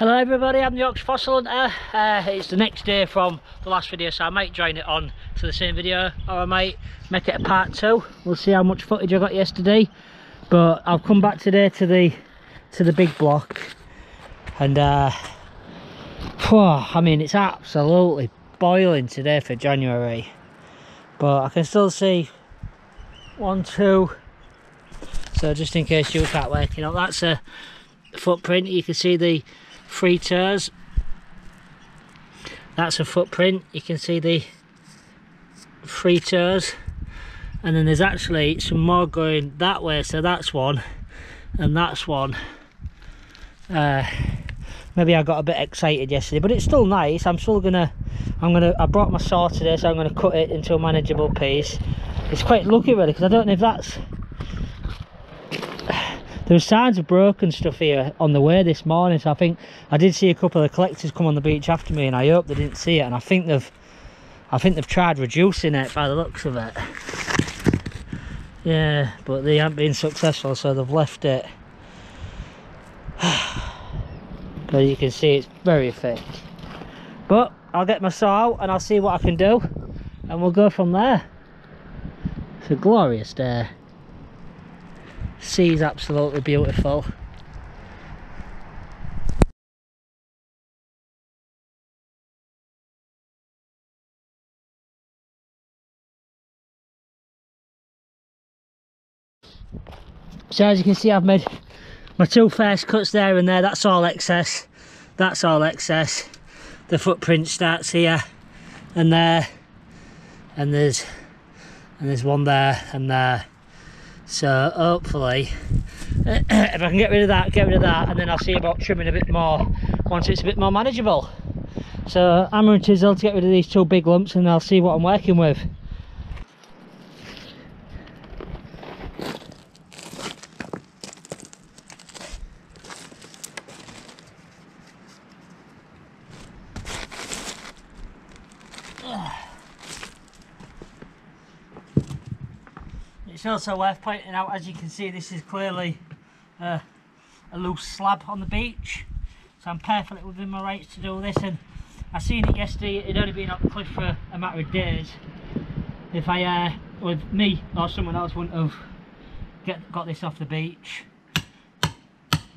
Hello everybody, I'm the Yorkshire Fossil Hunter. It's the next day from the last video, so I might join it on to the same video, or I might make it a part 2. We'll see how much footage I got yesterday, but I'll come back today to the big block. And I mean, it's absolutely boiling today for January, but I can still see 1, 2. So just in case you can't work, you know, that's a footprint. You can see the 3 toes, that's a footprint. You can see the 3 toes, and then there's actually some more going that way, so that's one and that's one. Maybe I got a bit excited yesterday, but it's still nice. I brought my saw today, so I'm gonna cut it into a manageable piece. It's quite lucky really, because I don't know if that's... There was signs of broken stuff here on the way this morning, so I think I did see a couple of collectors come on the beach after me, and I hope they didn't see it. And I think they've tried reducing it by the looks of it. Yeah, but they haven't been successful, so they've left it. But you can see it's very thick. But I'll get my saw out and I'll see what I can do, and we'll go from there. It's a glorious day. Sea is absolutely beautiful. So as you can see, I've made my 2 first cuts there and there. That's all excess. That's all excess. The footprint starts here and there, and there's one there and there. So hopefully, if I can get rid of that, and then I'll see about trimming a bit more once it's a bit more manageable. So hammer and chisel to get rid of these 2 big lumps, and I'll see what I'm working with. It's also worth pointing out, as you can see, this is clearly a loose slab on the beach, so I'm perfectly within my rights to do this. And I seen it yesterday. It'd only been up the cliff for a matter of days. If I with me or someone else wouldn't have got this off the beach.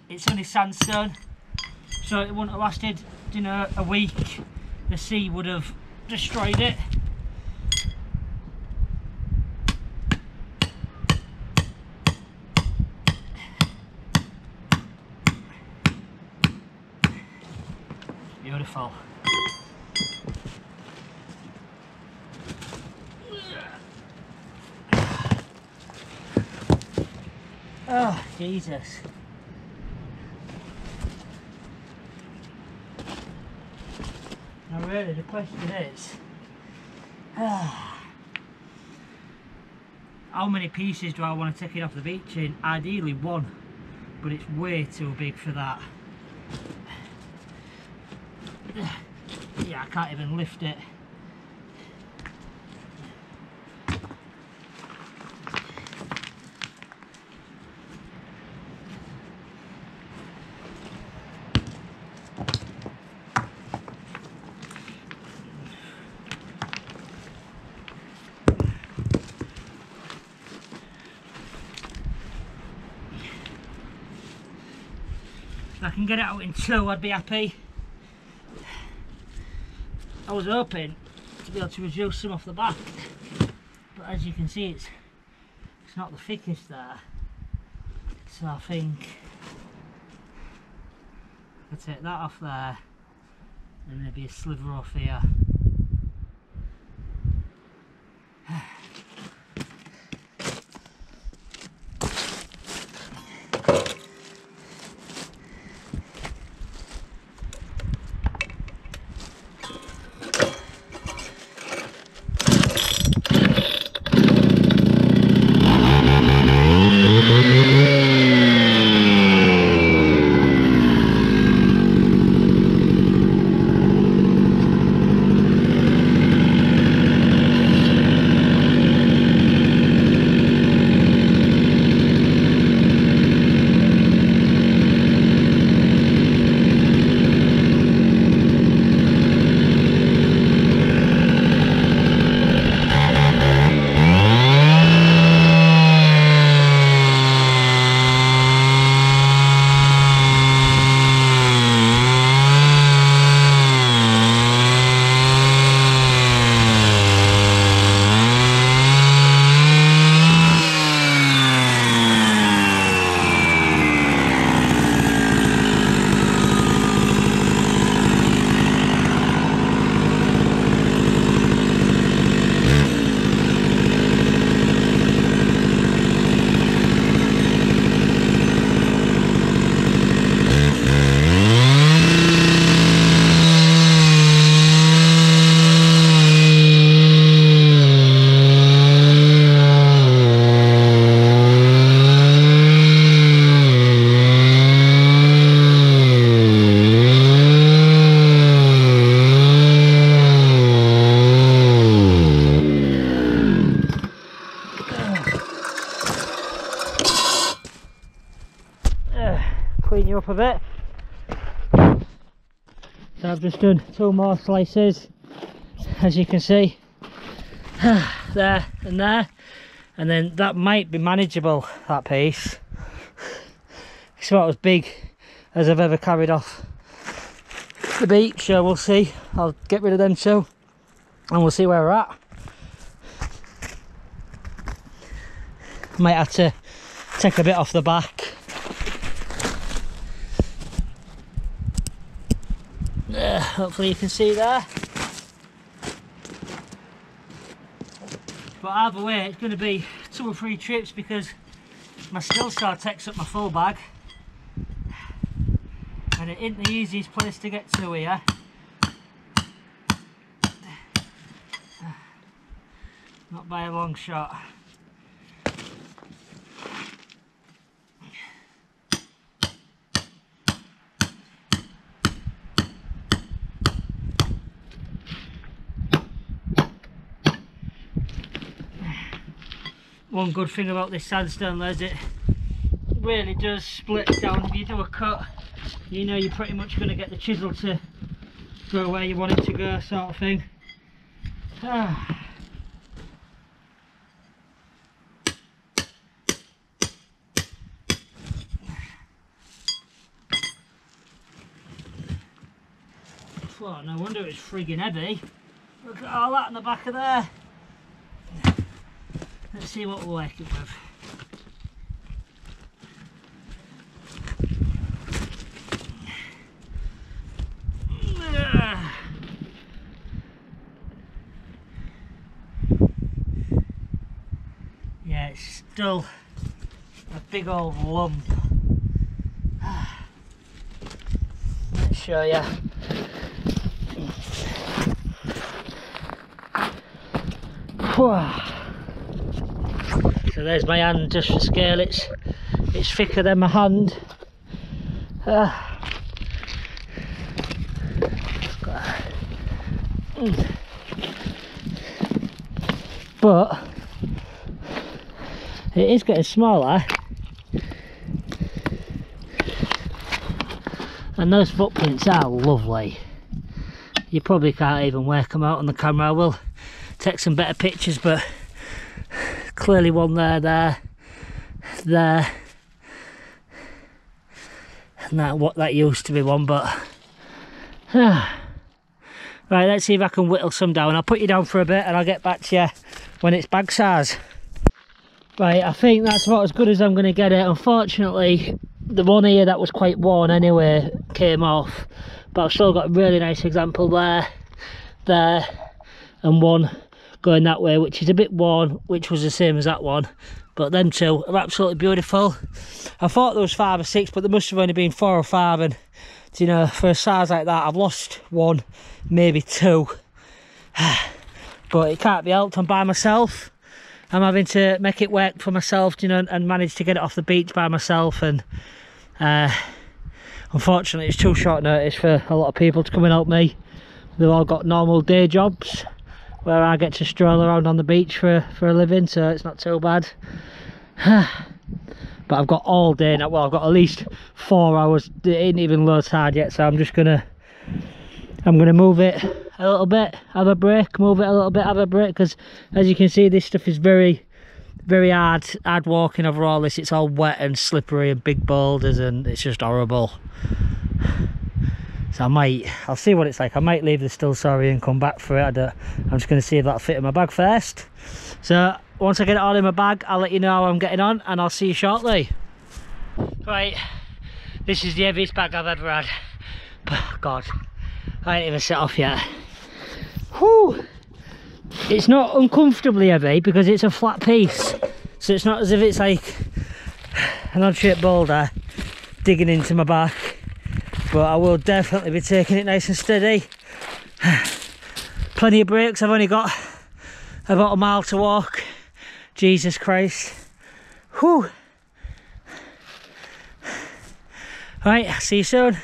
It's only sandstone, so it wouldn't have lasted, you know, a week. The sea would have destroyed it. Beautiful. Oh, Jesus. Now really the question is, how many pieces do I want to take it off the beach in? Ideally 1, but it's way too big for that. Yeah, I can't even lift it. If I can get it out in 2, I'd be happy. I was hoping to be able to reduce some off the back, but as you can see, it's not the thickest there, so I think I'll take that off there and maybe a sliver off here. clean you up a bit. So I've just done two more slices, as you can see, there and there, and then that might be manageable, that piece. It's about as big as I've ever carried off the beach, so we'll see. I'll get rid of them two and we'll see where we're at. Might have to take a bit off the back. Yeah, hopefully you can see there. But either way, it's going to be 2 or 3 trips because my still star takes up my full bag, and it isn't the easiest place to get to here. Not by a long shot. One good thing about this sandstone is it really does split down. If you do a cut, you know you're pretty much going to get the chisel to go where you want it to go, sort of thing. Ah. Well, no wonder it's frigging heavy. Look at all that on the back of there. Let's see what we're working with. Yeah, it's still a big old lump. Let's show you. Whoa. So there's my hand, just for scale, it's thicker than my hand. But it is getting smaller, and those footprints are lovely. You probably can't even work them out on the camera. I will take some better pictures, but clearly one there, there, and that used to be one, but right, let's see if I can whittle some down. I'll put you down for a bit and I'll get back to you when it's bag size. Right, I think that's about as good as I'm going to get it. Unfortunately, the one here that was quite worn anyway came off, but I've still got a really nice example there, and one going that way, which is a bit worn, which was the same as that one. But them two are absolutely beautiful. I thought there was 5 or 6, but there must have only been 4 or 5, and you know, for a size like that, I've lost one, maybe two. But it can't be helped. I'm by myself. I'm having to make it work for myself, you know, and manage to get it off the beach by myself, and unfortunately it's too short notice for a lot of people to come and help me. They've all got normal day jobs, where I get to stroll around on the beach for a living, so it's not too bad. But I've got all day now. Well, I've got at least 4 hours. It ain't even low tide yet, so I'm just gonna move it a little bit, have a break, move it a little bit, have a break, because as you can see, this stuff is very, very hard walking over all this. It's all wet and slippery and big boulders, and it's just horrible. So I'll see what it's like. I might leave the still sorry and come back for it. I'm just going to see if that'll fit in my bag first. So once I get it all in my bag, I'll let you know how I'm getting on, and I'll see you shortly. Right, this is the heaviest bag I've ever had. Oh God, I ain't even set off yet. Whew. It's not uncomfortably heavy because it's a flat piece. So it's not as if it's like an odd-shaped boulder digging into my back. But I will definitely be taking it nice and steady. Plenty of breaks. I've only got about a mile to walk. Jesus Christ. Whew. Right, see you soon.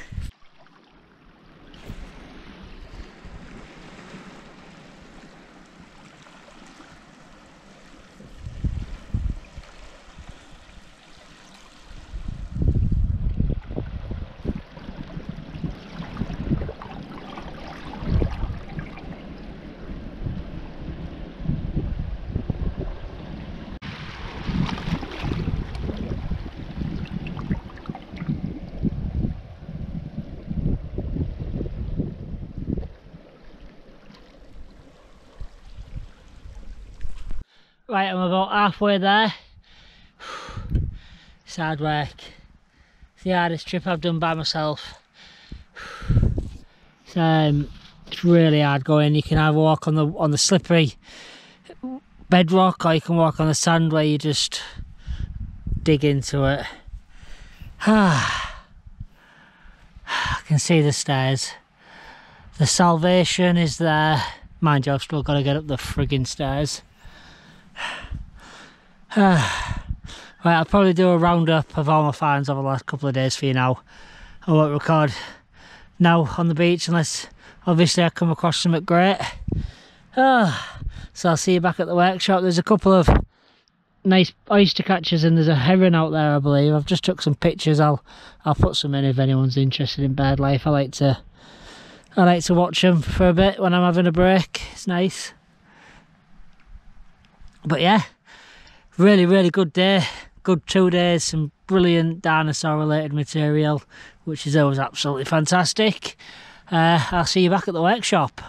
Right, I'm about halfway there. It's hard work. It's the hardest trip I've done by myself. It's really hard going. You can either walk on the slippery bedrock, or you can walk on the sand where you just dig into it. I can see the stairs. The salvation is there. Mind you, I've still got to get up the frigging stairs. Right, I'll probably do a roundup of all my finds over the last couple of days for you now. I won't record now on the beach unless obviously I come across something great. So I'll see you back at the workshop. There's a couple of nice oyster catchers and there's a heron out there, I believe. I've just took some pictures. I'll put some in if anyone's interested in bird life. I like to watch them for a bit when I'm having a break. It's nice. But yeah, really, really good day. Good 2 days, some brilliant dinosaur-related material, which is always absolutely fantastic. I'll see you back at the workshop.